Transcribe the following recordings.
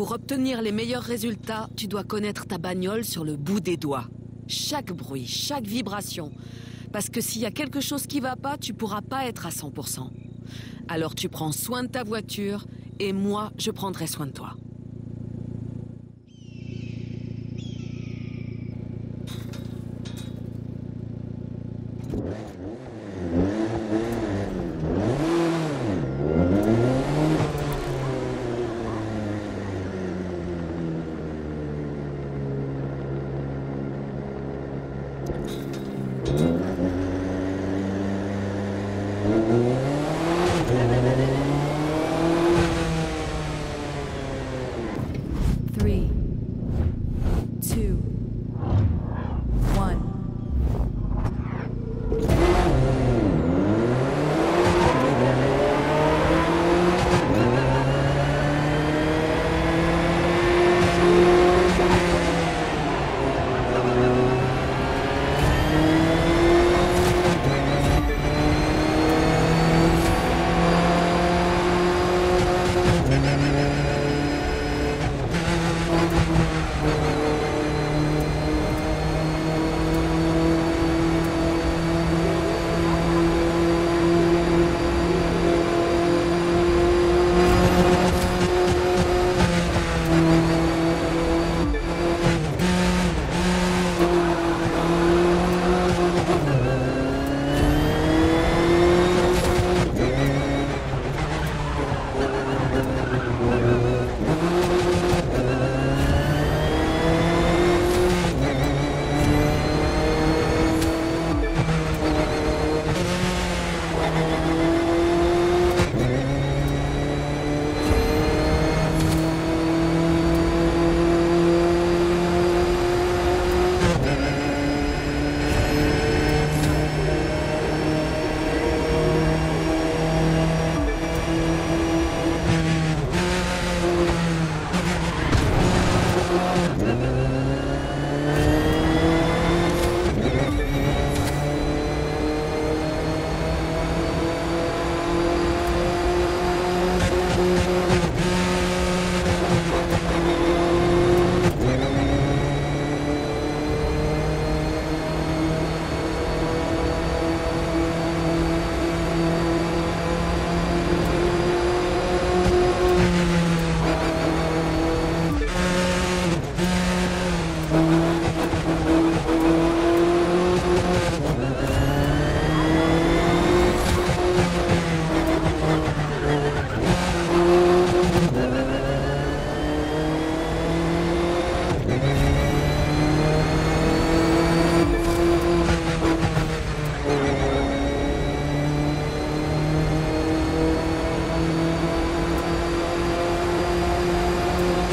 Pour obtenir les meilleurs résultats, tu dois connaître ta bagnole sur le bout des doigts. Chaque bruit, chaque vibration. Parce que s'il y a quelque chose qui va pas, tu pourras pas être à 100%. Alors tu prends soin de ta voiture et moi, je prendrai soin de toi.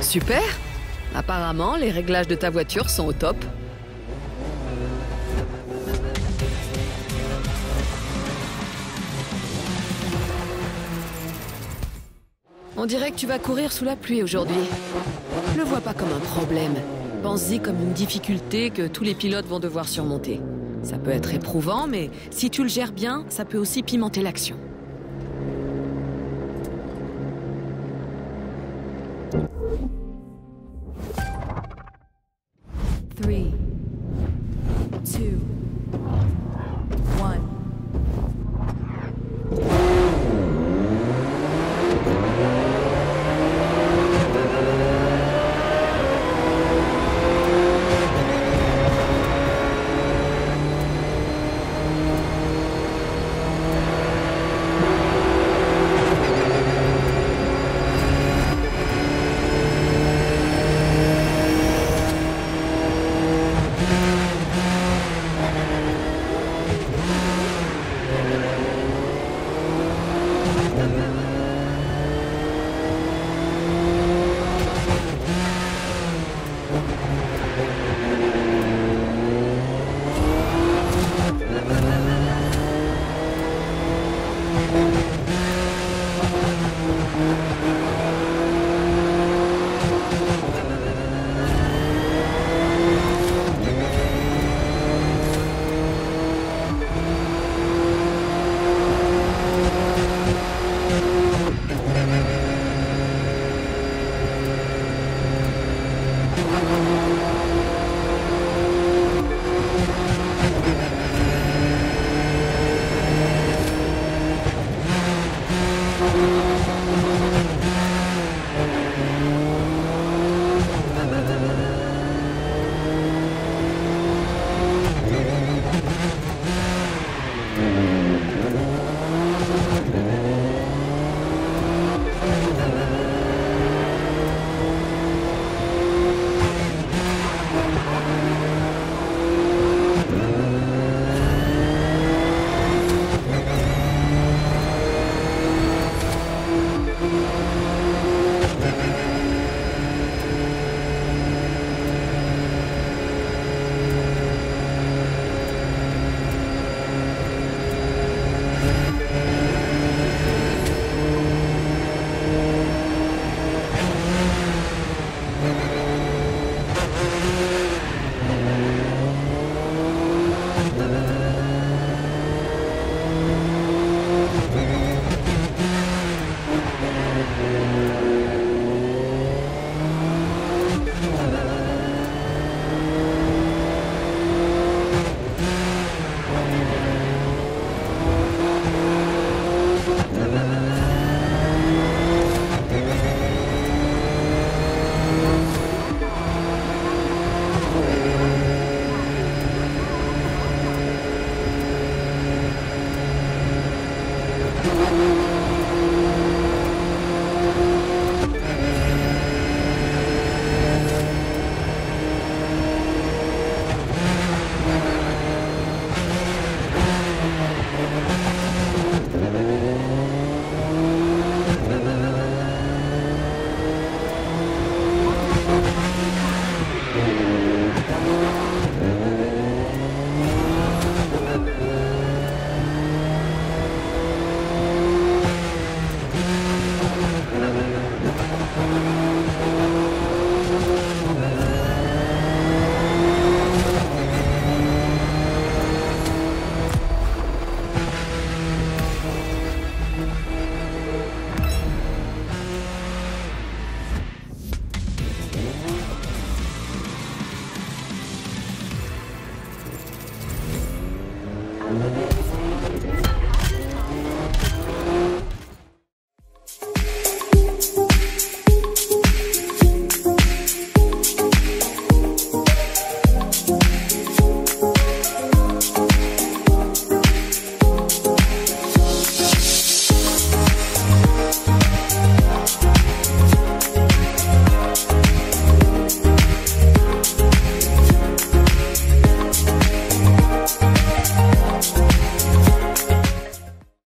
Super! Apparemment, les réglages de ta voiture sont au top. On dirait que tu vas courir sous la pluie aujourd'hui. Ne le vois pas comme un problème. Pense-y comme une difficulté que tous les pilotes vont devoir surmonter. Ça peut être éprouvant, mais si tu le gères bien, ça peut aussi pimenter l'action.